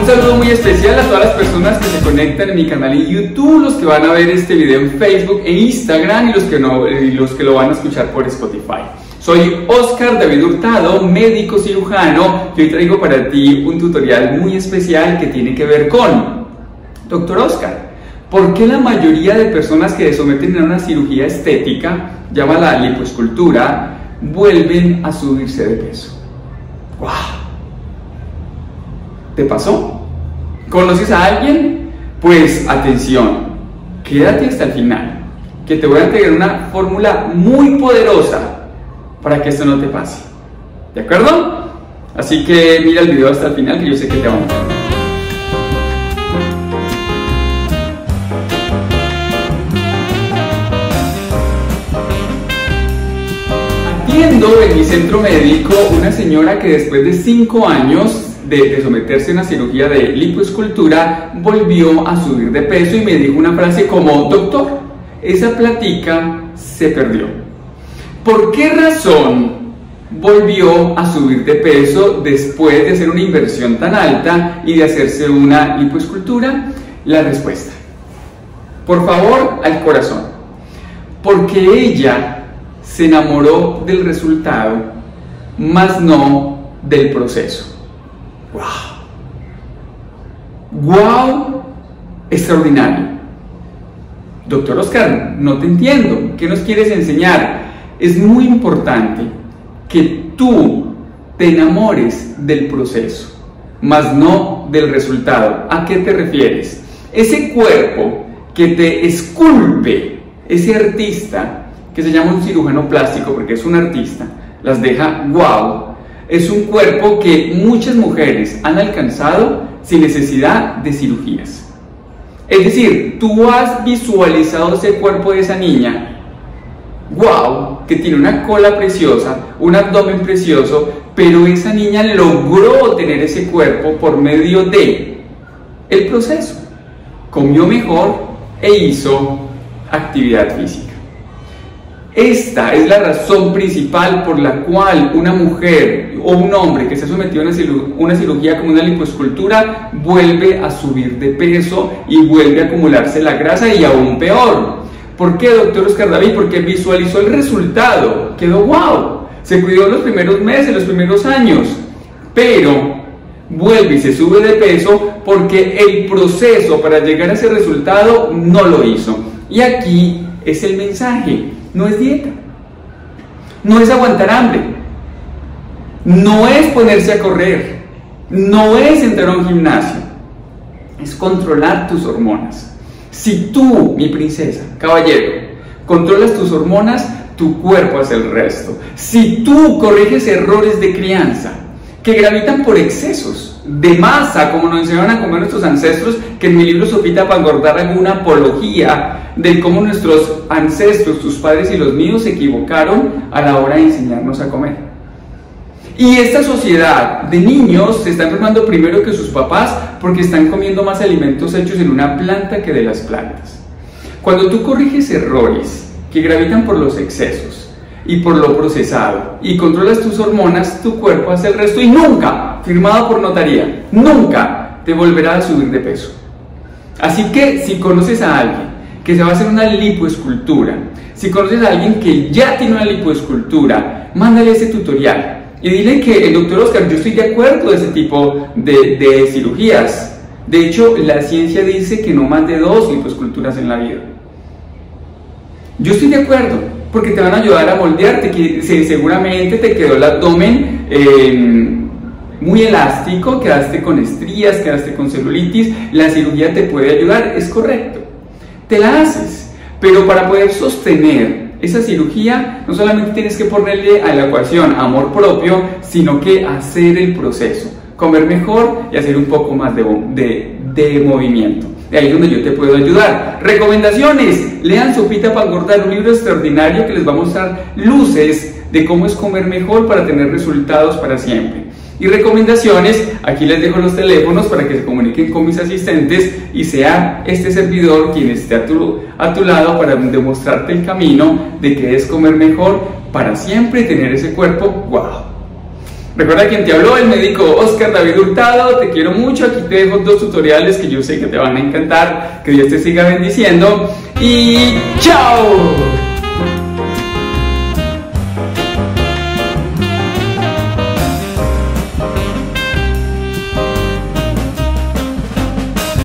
un saludo muy especial a todas las personas que se conectan en mi canal en YouTube, los que van a ver este video en Facebook e Instagram y los que lo van a escuchar por Spotify. Soy Oscar David Hurtado, médico cirujano, y hoy traigo para ti un tutorial muy especial que tiene que ver con Dr. Oscar. ¿Por qué la mayoría de personas que se someten a una cirugía estética, llámala lipoescultura, vuelven a subirse de peso? ¡Wow! ¿Te pasó? ¿Conoces a alguien? Pues atención, quédate hasta el final, que te voy a entregar una fórmula muy poderosa para que esto no te pase, ¿de acuerdo? Así que mira el video hasta el final, que yo sé que te va a encantar. Atiendo en mi centro médico una señora que después de 5 años de someterse a una cirugía de lipoescultura volvió a subir de peso y me dijo una frase como: doctor, esa plática se perdió. ¿Por qué razón volvió a subir de peso después de hacer una inversión tan alta y de hacerse una lipoescultura? La respuesta, por favor, al corazón. Porque ella se enamoró del resultado, más no del proceso. ¡Wow! ¡Wow! Extraordinario. Doctor Oscar, no te entiendo. ¿Qué nos quieres enseñar? Es muy importante que tú te enamores del proceso, más no del resultado. ¿A qué te refieres? Ese cuerpo que te esculpe, ese artista, que se llama un cirujano plástico porque es un artista, las deja guau, es un cuerpo que muchas mujeres han alcanzado sin necesidad de cirugías. Es decir, tú has visualizado ese cuerpo de esa niña, wow, que tiene una cola preciosa, un abdomen precioso, pero esa niña logró tener ese cuerpo por medio de el proceso. Comió mejor e hizo actividad física. Esta es la razón principal por la cual una mujer o un hombre que se ha sometido a una cirugía como una lipoescultura vuelve a subir de peso y vuelve a acumularse la grasa, y aún peor. ¿Por qué, doctor Oscar David? Porque visualizó el resultado, quedó wow, se cuidó los primeros meses, los primeros años, pero vuelve y se sube de peso porque el proceso para llegar a ese resultado no lo hizo. Y aquí es el mensaje: no es dieta, no es aguantar hambre, no es ponerse a correr, no es entrar a un gimnasio, es controlar tus hormonas. Si tú, mi princesa, caballero, controlas tus hormonas, tu cuerpo hace el resto. Si tú corriges errores de crianza que gravitan por excesos de masa, como nos enseñaron a comer nuestros ancestros, que en mi libro Sopita para engordar hago una apología de cómo nuestros ancestros, tus padres y los míos, se equivocaron a la hora de enseñarnos a comer. Y esta sociedad de niños se está enfermando primero que sus papás porque están comiendo más alimentos hechos en una planta que de las plantas. Cuando tú corriges errores que gravitan por los excesos y por lo procesado y controlas tus hormonas, tu cuerpo hace el resto y nunca, firmado por notaría, nunca te volverá a subir de peso. Así que si conoces a alguien que se va a hacer una lipoescultura, si conoces a alguien que ya tiene una lipoescultura, mándale ese tutorial. Y dile que, doctor Oscar, yo estoy de acuerdo de ese tipo de cirugías. De hecho, la ciencia dice que no más de 2 lipoesculturas en la vida. Yo estoy de acuerdo, porque te van a ayudar a moldearte. Que seguramente te quedó el abdomen muy elástico, quedaste con estrías, quedaste con celulitis. La cirugía te puede ayudar, es correcto. Te la haces, pero para poder sostener esa cirugía, no solamente tienes que ponerle a la ecuación amor propio, sino que hacer el proceso, comer mejor y hacer un poco más de movimiento. De ahí es donde yo te puedo ayudar. Recomendaciones: lean Sopita para engordar, un libro extraordinario que les va a mostrar luces de cómo es comer mejor para tener resultados para siempre. Y recomendaciones, aquí les dejo los teléfonos para que se comuniquen con mis asistentes y sea este servidor quien esté a tu lado para demostrarte el camino de que es comer mejor para siempre y tener ese cuerpo guau. Recuerda quien te habló, el médico Oscar David Hurtado. Te quiero mucho. Aquí te dejo dos tutoriales que yo sé que te van a encantar. Que Dios te siga bendiciendo. Y ¡chao!